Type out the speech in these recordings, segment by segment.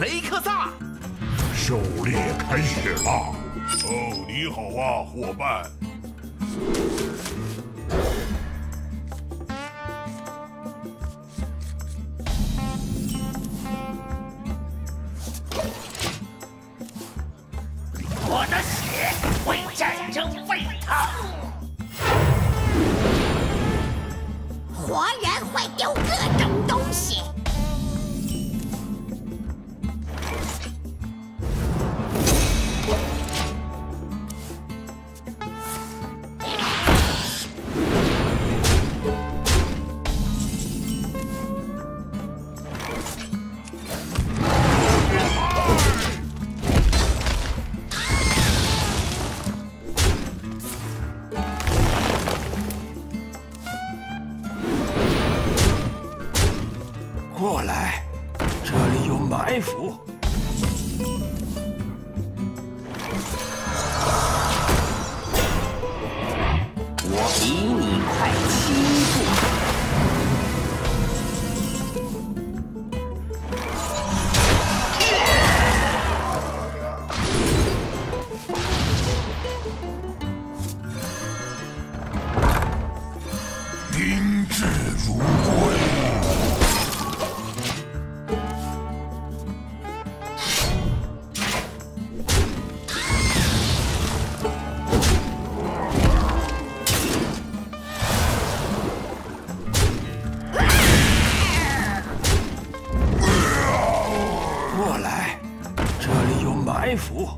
雷克萨。狩猎开始了。哦，你好啊，伙伴。 我的血为战争沸腾，活人会丢各种东西。过来，这里有埋伏。我比你快7步。 过来，这里有埋伏。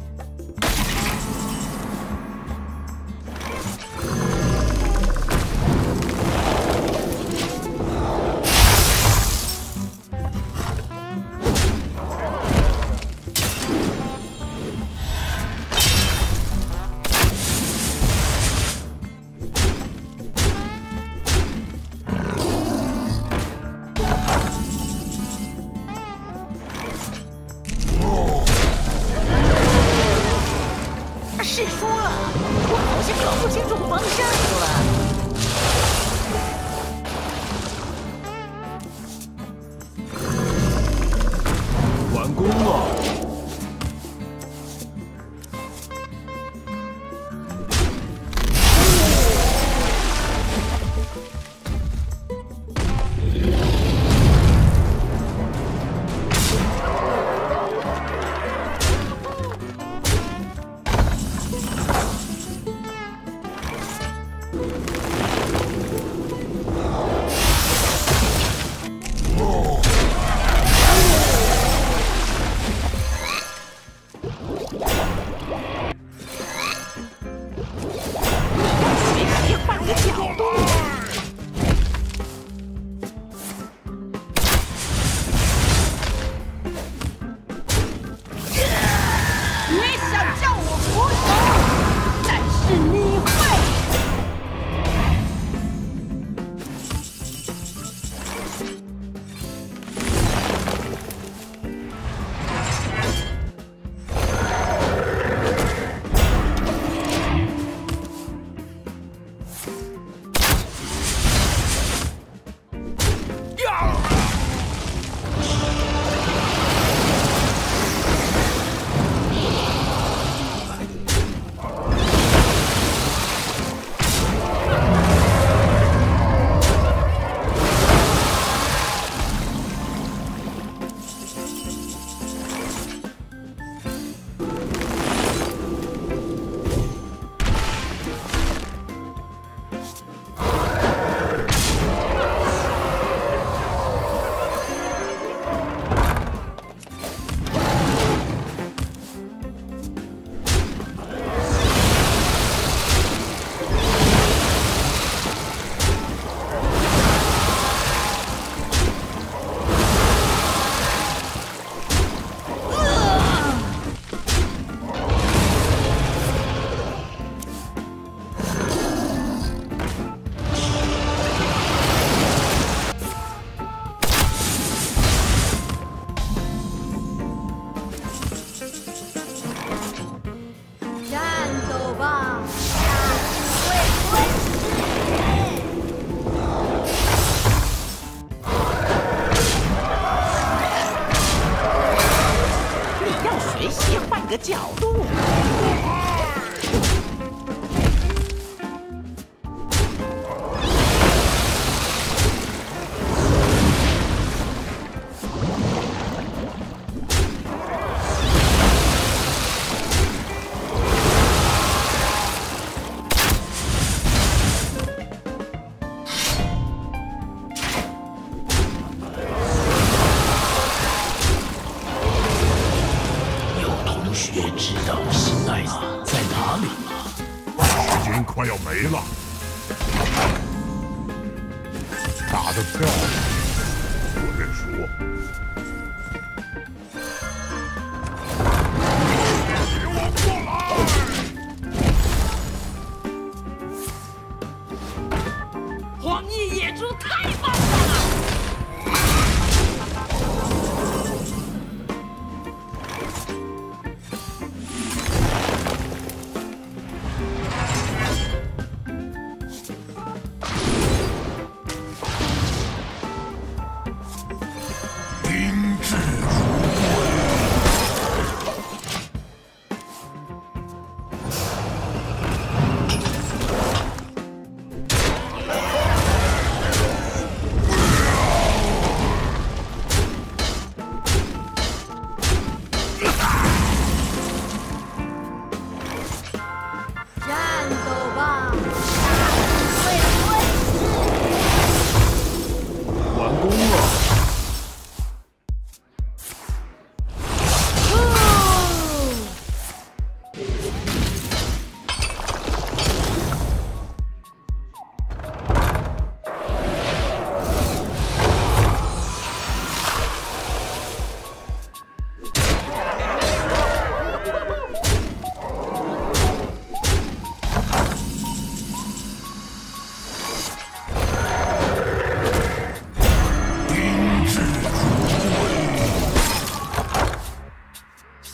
个角度。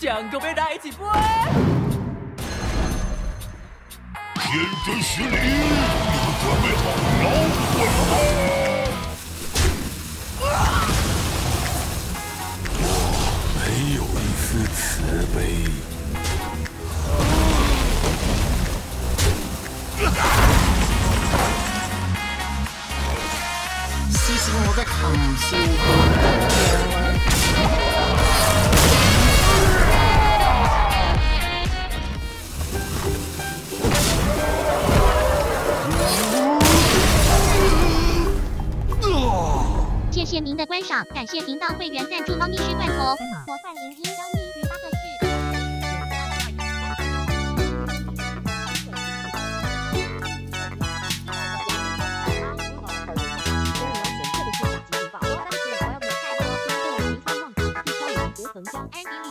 两个被大家一起播。天真邪灵，你们准备好挠我了吗？我没有一丝慈悲。 谢谢您的观赏，感谢频道会员赞助猫咪吃罐头，模范零一喵咪与八个市。